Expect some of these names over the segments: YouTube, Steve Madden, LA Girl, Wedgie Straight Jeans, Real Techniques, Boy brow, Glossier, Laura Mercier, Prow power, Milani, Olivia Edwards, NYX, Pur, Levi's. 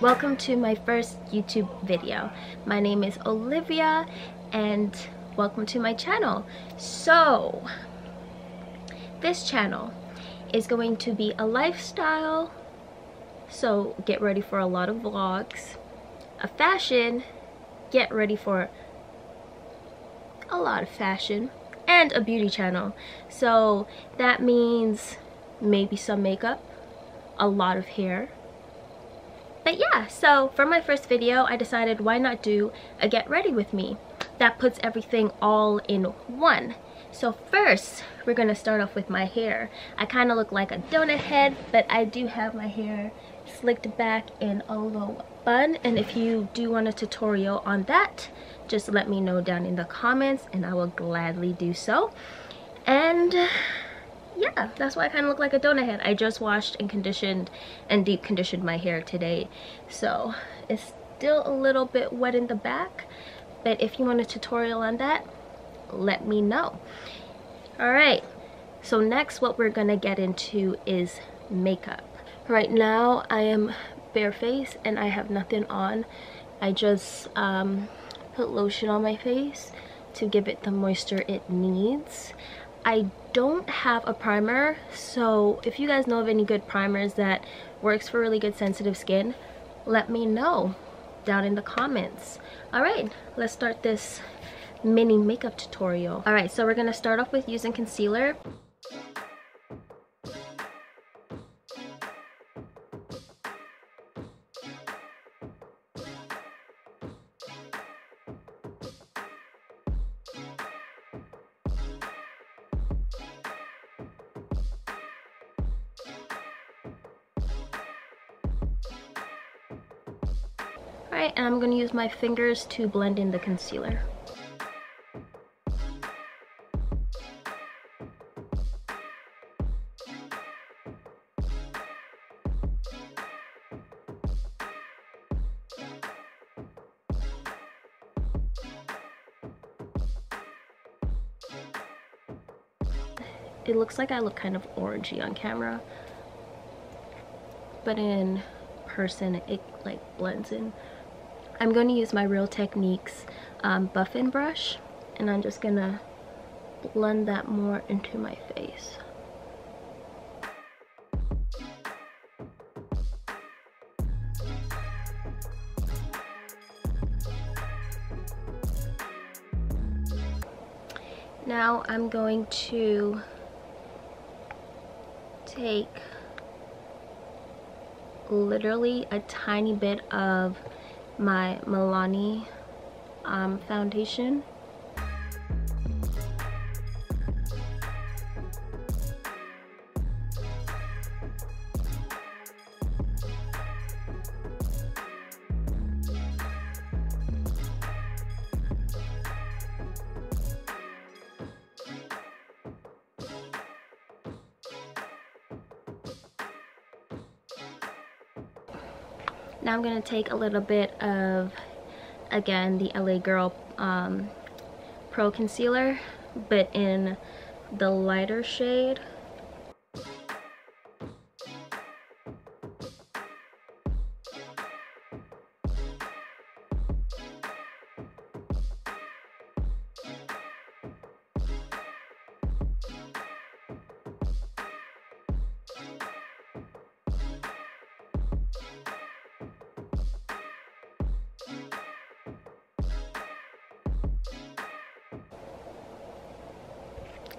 Welcome to my first YouTube video. My name is Olivia and welcome to my channel. So this channel is going to be a lifestyle, so get ready for a lot of vlogs, a fashion, get ready for a lot of fashion, and a beauty channel. So that means maybe some makeup, a lot of hair. But yeah, so for my first video, I decided why not do a get ready with me. That puts everything all in one. So first, we're gonna start off with my hair. I kind of look like a donut head, but I do have my hair slicked back in a low bun. And if you do want a tutorial on that, just let me know down in the comments and I will gladly do so. And yeah, that's why I kind of look like a donut head. I just washed and conditioned and deep conditioned my hair today. So it's still a little bit wet in the back, but if you want a tutorial on that, let me know. All right, so next what we're gonna get into is makeup. Right now I am barefaced and I have nothing on. I just put lotion on my face to give it the moisture it needs. I don't have a primer, so if you guys know of any good primers that works for really good sensitive skin, let me know down in the comments. All right, let's start this mini makeup tutorial. All right, so we're gonna start off with using concealer. Alright, and I'm going to use my fingers to blend in the concealer. It looks like I look kind of orangey on camera, but in person it like blends in. I'm going to use my Real Techniques buffing brush, and I'm just gonna blend that more into my face. Now I'm going to take literally a tiny bit of my Milani foundation. Now I'm going to take a little bit of, again, the LA Girl Pro Concealer, but in the lighter shade.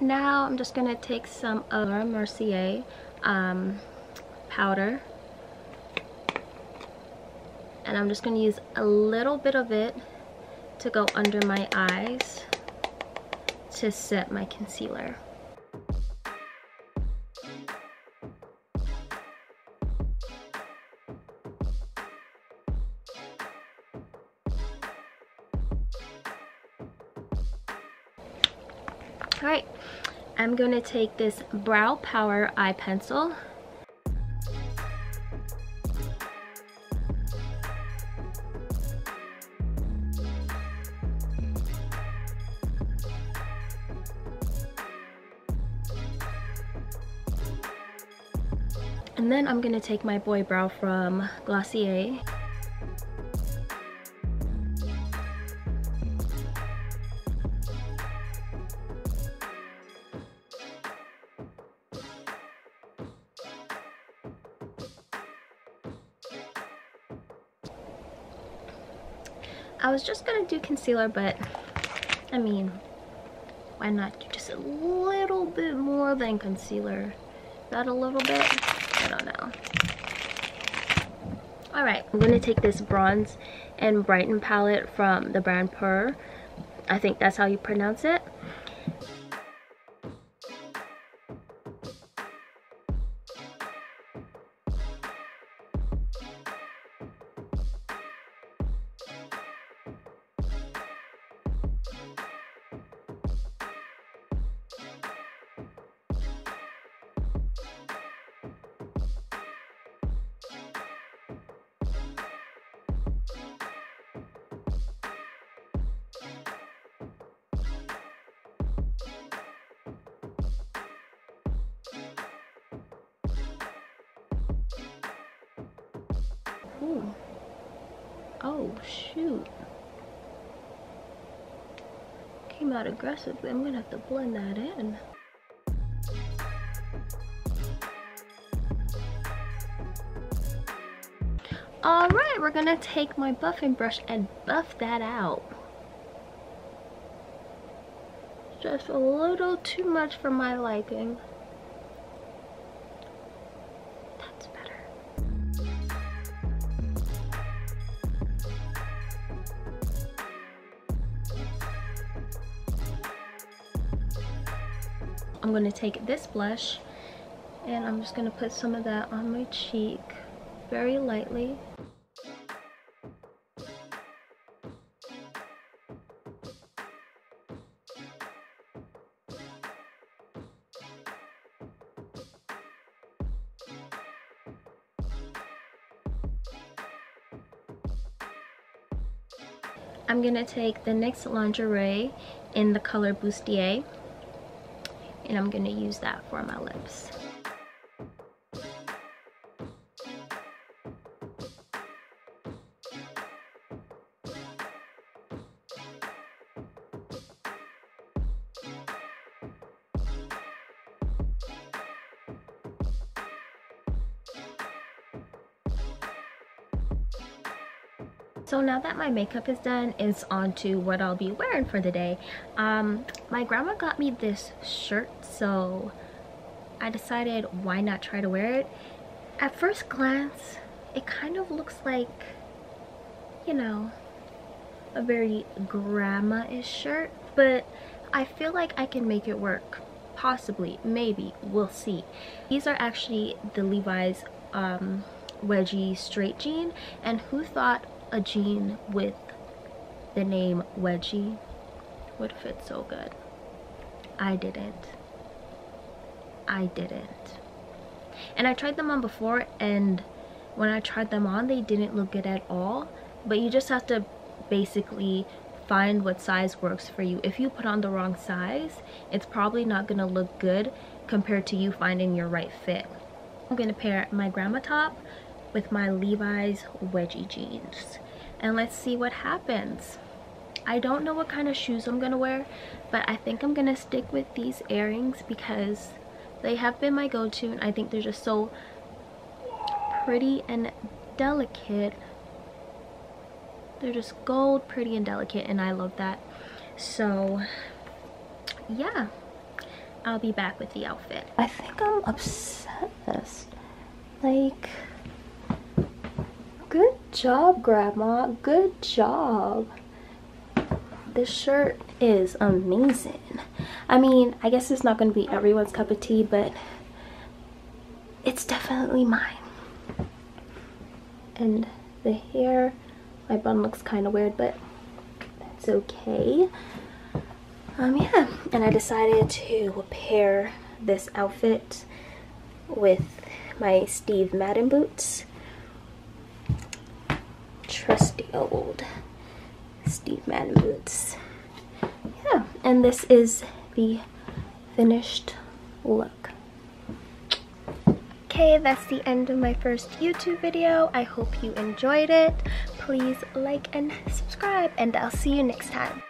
Now I'm just gonna take some Laura Mercier powder, and I'm just gonna use a little bit of it to go under my eyes to set my concealer. Alright, I'm going to take this Brow Power eye pencil. And then I'm going to take my Boy Brow from Glossier. I was just gonna do concealer, but I mean, why not do just a little bit more than concealer? Not a little bit? I don't know. Alright, I'm gonna take this Bronze and Brighten palette from the brand Pur. I think that's how you pronounce it. Ooh. Oh shoot, came out aggressively. I'm gonna have to blend that in. Alright, we're gonna take my buffing brush and buff that out. Just a little too much for my liking. I'm going to take this blush and I'm just going to put some of that on my cheek very lightly. I'm going to take the NYX Lingerie in the color Bustier. And I'm going to use that for my lips. So now that my makeup is done, it's on to what I'll be wearing for the day. My grandma got me this shirt, so I decided why not try to wear it. At first glance, it kind of looks like, you know, a very grandma-ish shirt, but I feel like I can make it work. Possibly, maybe, we'll see. These are actually the Levi's wedgie straight jean, and who thought a jean with the name wedgie would fit so good? I didn't. And I tried them on before, and when I tried them on, they didn't look good at all. But you just have to basically find what size works for you. If you put on the wrong size, it's probably not gonna look good compared to you finding your right fit. I'm gonna pair my grandma top with my Levi's wedgie jeans, and let's see what happens. I don't know what kind of shoes I'm gonna wear, but I think I'm gonna stick with these earrings because they have been my go-to, and I think they're just so pretty and delicate. They're just gold, pretty and delicate, and I love that. So yeah, I'll be back with the outfit. I think I'm obsessed. Like, good job, Grandma, good job. This shirt is amazing. I mean, I guess it's not gonna be everyone's cup of tea, but it's definitely mine. And the hair, my bun looks kind of weird, but that's okay. Yeah, and I decided to pair this outfit with my Steve Madden boots. Trusty old Steve Madden boots. Yeah, and this is the finished look. Okay, that's the end of my first YouTube video. I hope you enjoyed it. Please like and subscribe, and I'll see you next time.